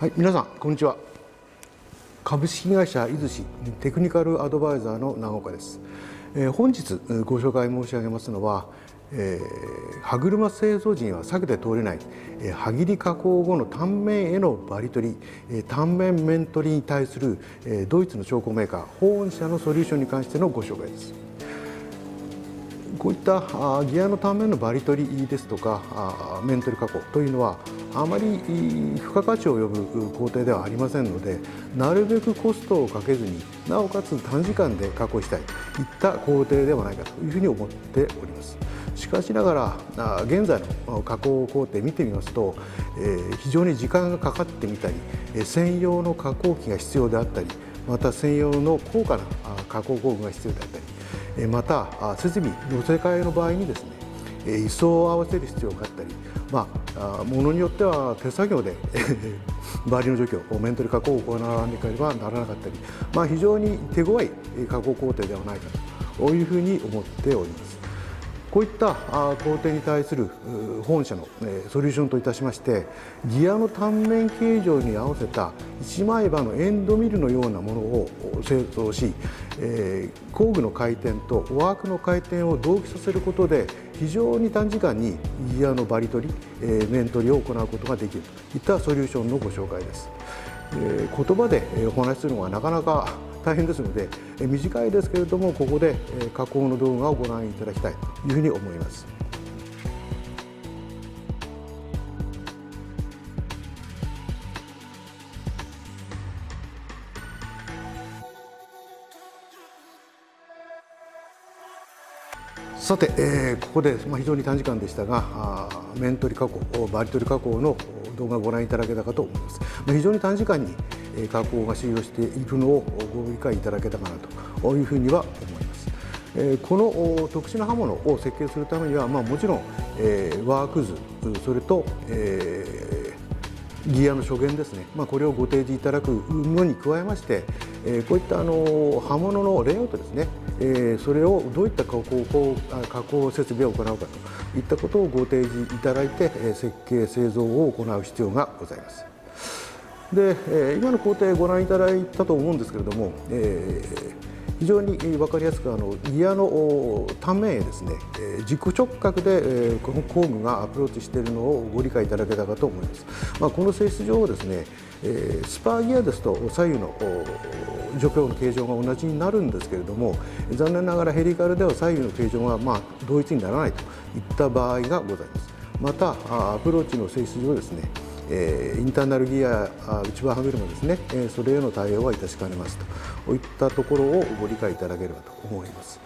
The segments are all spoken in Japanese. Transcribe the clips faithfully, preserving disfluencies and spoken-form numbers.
はい、皆さんこんにちは。株式会社いずしテクニカルアドバイザーの長岡です。えー、本日ご紹介申し上げますのは、えー、歯車製造時には避けて通れない、えー、歯切り加工後の単面へのバリ取り、えー、単面面取りに対する、えー、ドイツの調光メーカーホーン社のソリューションに関してのご紹介です。こういったギアの単面のバリ取りですとか面取り加工というのはあまり付加価値を呼ぶ工程ではありませんので、なるべくコストをかけずになおかつ短時間で加工したいといった工程ではないかというふうに思っております。しかしながら現在の加工工程を見てみますと、非常に時間がかかってみたり、専用の加工機が必要であったり、また専用の高価な加工工具が必要であったり、また設備の乗せ替えの場合にですね、位相を合わせる必要があったり、まあ、ものによっては手作業でバリの除去面取り加工を行わなければならなかったり、まあ、非常に手強い加工工程ではないかというふうに思っております。こういった工程に対する本社のソリューションといたしまして、ギアの単面形状に合わせた一枚刃のエンドミルのようなものを製造し、工具の回転とワークの回転を同期させることで非常に短時間にギアのバリ取り、面取りを行うことができるといったソリューションのご紹介です。言葉でお話しするのはなかなか大変ですので、短いですけれどもここで加工の動画をご覧いただきたいというふうに思います。さて、えー、ここで、まあ、非常に短時間でしたが、面取り加工、バリ取り加工の動画をご覧いただけたかと思います。まあ、非常に短時間に加工が終了しているのをご理解いただけたかなというふうには思います。この特殊な刃物を設計するためには、まあ、もちろんワーク図、それとギアの所限ですね、まあ、これをご提示いただくのに加えまして、こういったあの刃物のレイアウトですね、それをどういった加工、加工設備を行うかといったことをご提示いただいて、設計製造を行う必要がございます。で、今の工程をご覧いただいたと思うんですけれども、えー、非常に分かりやすくあのギアの単面へですね、軸直角でこの工具がアプローチしているのをご理解いただけたかと思います。まあ、この性質上ですね、スパーギアですと左右の除去の形状が同じになるんですけれども、残念ながらヘリカルでは左右の形状がまあ同一にならないといった場合がございます。またアプローチの性質上ですね、インターナルギア、内刃歯車ですね、それへの対応は致しかねますといったところをご理解いただければと思います。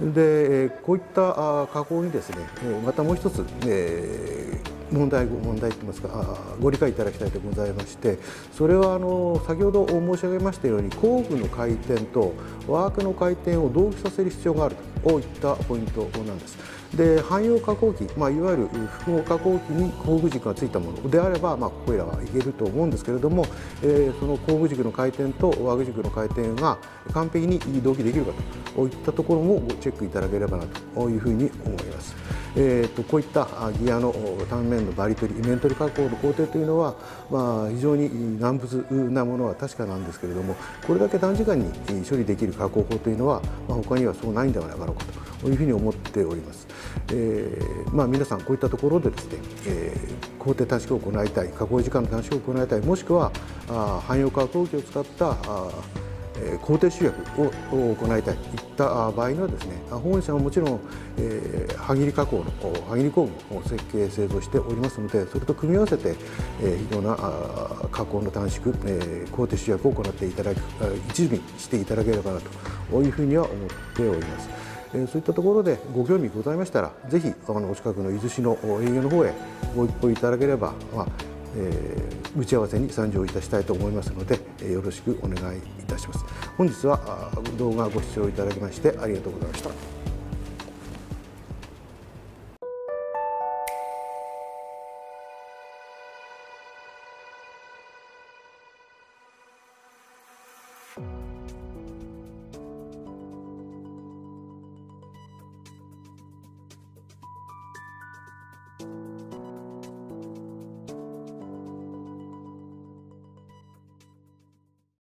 で、こういった加工にですね、またもう一つ、えー問題、問題といいますか、ご理解いただきたいとございまして、それはあの先ほど申し上げましたように工具の回転とワークの回転を同期させる必要があるといったポイントなんです。で、汎用加工機、まあ、いわゆる複合加工機に工具軸がついたものであれば、まあ、ここらはいけると思うんですけれども、えー、その工具軸の回転とワーク軸の回転が完璧に同期できるかといったところもチェックいただければなというふうに思います。えー、とこういったギアの単面面のバリ取り、面取り加工の工程というのは、まあ、非常に難物なものは確かなんですけれども、これだけ短時間に処理できる加工法というのは、まあ、他にはそうないんではなかろうかというふうに思っております。えーまあ、皆さんこういったところでですね、えー、工程短縮を行いたい、加工時間の短縮を行いたい、もしくはあ汎用加工機を使ったあ工程集約を行いたいといった場合にはですね、本社はもちろん、えー、歯切り加工の歯切り工具を設計製造しておりますので、それと組み合わせて、えー、いろんな加工の短縮、えー、工程集約を行っていただく一助にしていただければなというふうには思っております。えー、そういったところでご興味ございましたら、ぜひあのお近くの伊豆市の営業の方へご一報いただければ、まあえー、打ち合わせに参上いたしたいと思いますので、えー、よろしくお願いいたします。本日は動画をご視聴いただきましてありがとうございました。